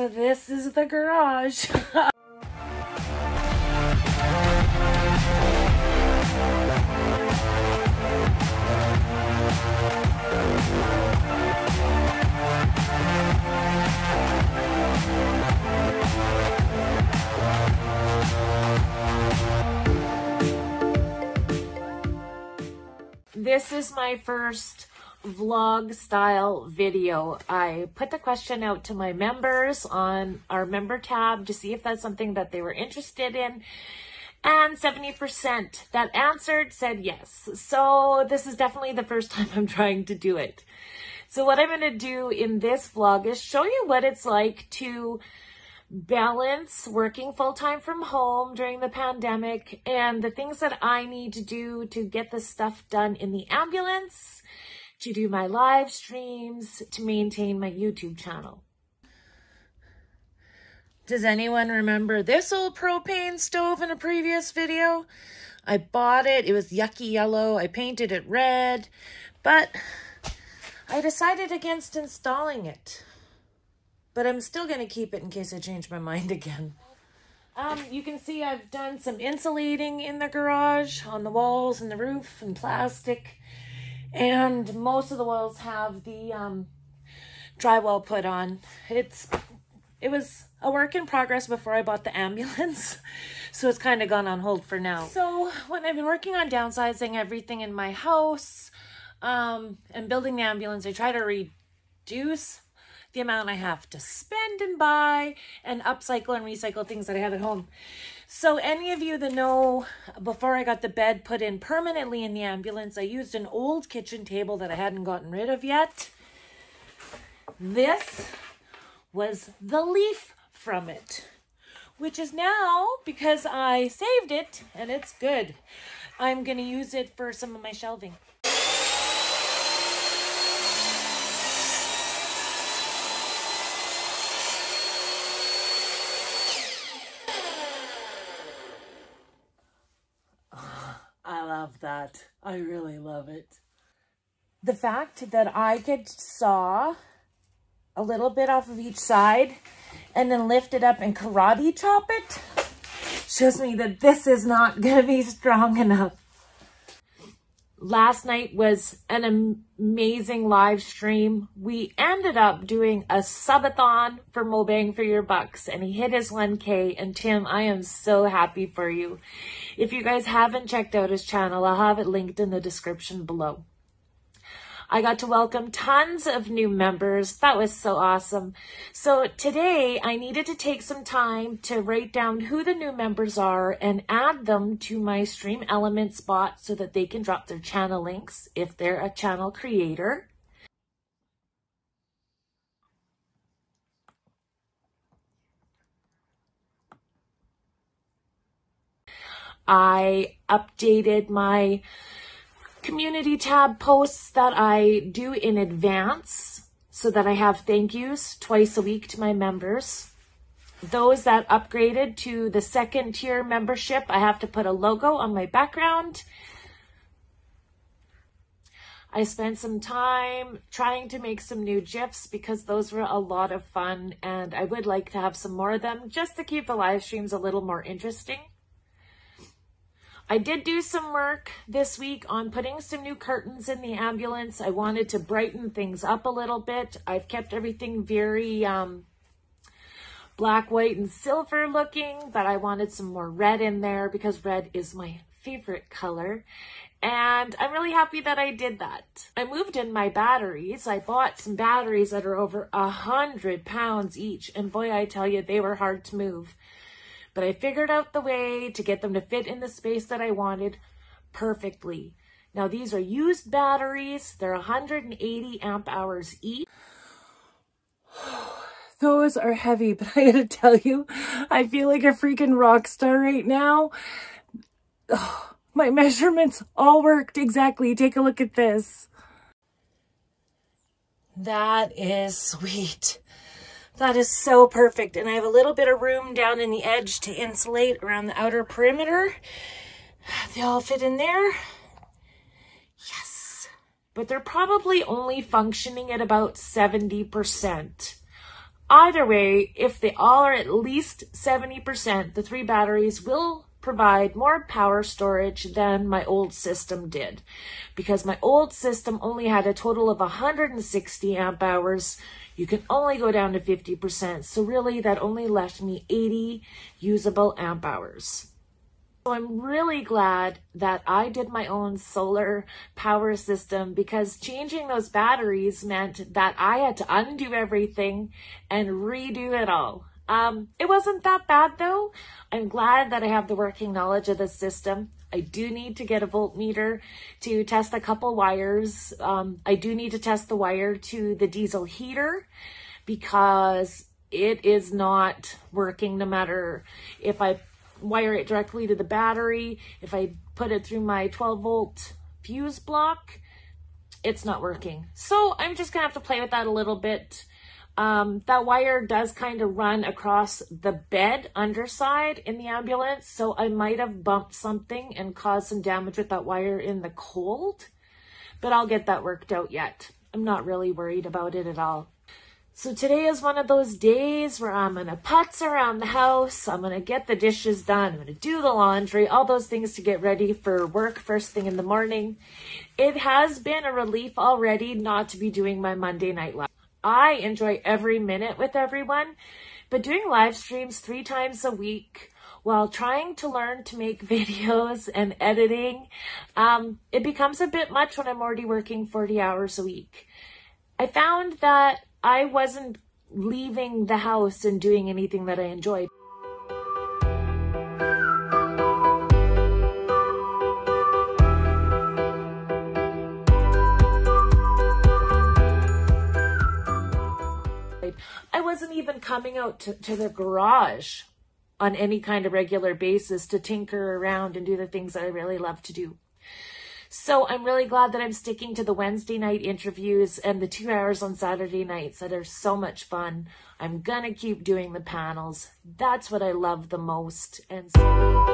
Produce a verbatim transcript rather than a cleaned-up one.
This is the garage. This is my first vlog style video. I put the question out to my members on our member tab to see if that's something that they were interested in, and seventy percent that answered said yes. So this is definitely the first time I'm trying to do it. So what I'm going to do in this vlog is show you what it's like to balance working full-time from home during the pandemic and the things that I need to do to get this stuff done in the ambulance, to do my live streams, to maintain my YouTube channel. Does anyone remember this old propane stove in a previous video? I bought it, it was yucky yellow, I painted it red, but I decided against installing it. But I'm still going to keep it in case I change my mind again. Um, you can see I've done some insulating in the garage, on the walls and the roof, and plastic. And most of the walls have the um, drywall put on. It's It was a work in progress before I bought the ambulance, so it's kind of gone on hold for now. So when I've been working on downsizing everything in my house um, and building the ambulance, I try to reduce the amount I have to spend and buy and upcycle and recycle things that I have at home. So any of you that know, before I got the bed put in permanently in the ambulance, I used an old kitchen table that I hadn't gotten rid of yet. This was the leaf from it, which is now, because I saved it and it's good, I'm gonna use it for some of my shelving. That I really love it. The fact that I could saw a little bit off of each side and then lift it up and karate chop it shows me that this is not gonna be strong enough. Last night was an amazing live stream. We ended up doing a subathon for MoBang for your bucks, and he hit his one K, and Tim, I am so happy for you. If you guys haven't checked out his channel, I'll have it linked in the description below. I got to welcome tons of new members. That was so awesome. So today I needed to take some time to write down who the new members are and add them to my Stream Elements bot so that they can drop their channel links if they're a channel creator. I updated my community tab posts that I do in advance so that I have thank yous twice a week to my members. Those that upgraded to the second tier membership, I have to put a logo on my background. I spent some time trying to make some new GIFs because those were a lot of fun, and I would like to have some more of them just to keep the live streams a little more interesting. I did do some work this week on putting some new curtains in the ambulance. I wanted to brighten things up a little bit. I've kept everything very um, black, white, and silver looking, but I wanted some more red in there because red is my favorite color. And I'm really happy that I did that. I moved in my batteries. I bought some batteries that are over a hundred pounds each. And boy, I tell you, they were hard to move. But I figured out the way to get them to fit in the space that I wanted perfectly. Now these are used batteries. They're one hundred eighty amp hours each. Those are heavy, but I gotta tell you, I feel like a freaking rock star right now. Oh, my measurements all worked exactly. Take a look at this. That is sweet. That is so perfect, and I have a little bit of room down in the edge to insulate around the outer perimeter. They all fit in there. Yes. But they're probably only functioning at about seventy percent. Either way, if they all are at least seventy percent, the three batteries will provide more power storage than my old system did, because my old system only had a total of one hundred sixty amp hours. You can only go down to fifty percent, so really that only left me eighty usable amp hours. So I'm really glad that I did my own solar power system, because changing those batteries meant that I had to undo everything and redo it all. Um, it wasn't that bad though. I'm glad that I have the working knowledge of the system. I do need to get a voltmeter to test a couple wires. Um, I do need to test the wire to the diesel heater, because it is not working no matter if I wire it directly to the battery. If I put it through my twelve volt fuse block, it's not working. So I'm just gonna have to play with that a little bit. Um, that wire does kind of run across the bed underside in the ambulance, so I might have bumped something and caused some damage with that wire in the cold, but I'll get that worked out yet. I'm not really worried about it at all. So today is one of those days where I'm going to putz around the house, I'm going to get the dishes done, I'm going to do the laundry, all those things to get ready for work first thing in the morning. It has been a relief already not to be doing my Monday night live. I enjoy every minute with everyone, but doing live streams three times a week while trying to learn to make videos and editing, um, it becomes a bit much when I'm already working forty hours a week. I found that I wasn't leaving the house and doing anything that I enjoyed. I wasn't even coming out to, to the garage on any kind of regular basis to tinker around and do the things that I really love to do. So I'm really glad that I'm sticking to the Wednesday night interviews and the two hours on Saturday nights that are so much fun. I'm gonna keep doing the panels. That's what I love the most. And so